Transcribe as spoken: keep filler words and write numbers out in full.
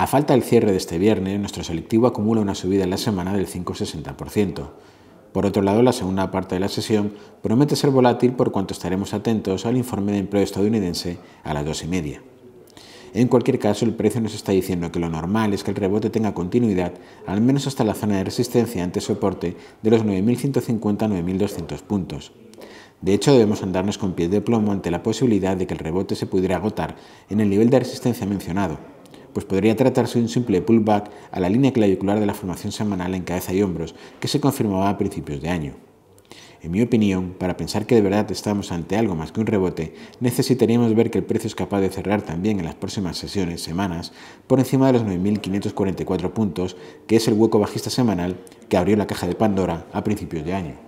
A falta del cierre de este viernes, nuestro selectivo acumula una subida en la semana del cinco coma sesenta por ciento. Por otro lado, la segunda parte de la sesión promete ser volátil por cuanto estaremos atentos al informe de empleo estadounidense a las dos y media. En cualquier caso, el precio nos está diciendo que lo normal es que el rebote tenga continuidad, al menos hasta la zona de resistencia ante soporte de los nueve mil ciento cincuenta a nueve mil doscientos puntos. De hecho, debemos andarnos con pies de plomo ante la posibilidad de que el rebote se pudiera agotar en el nivel de resistencia mencionado, pues podría tratarse de un simple pullback a la línea clavicular de la formación semanal en cabeza y hombros, que se confirmaba a principios de año. En mi opinión, para pensar que de verdad estamos ante algo más que un rebote, necesitaríamos ver que el precio es capaz de cerrar también en las próximas sesiones, semanas, por encima de los nueve mil quinientos cuarenta y cuatro puntos, que es el hueco bajista semanal que abrió la caja de Pandora a principios de año.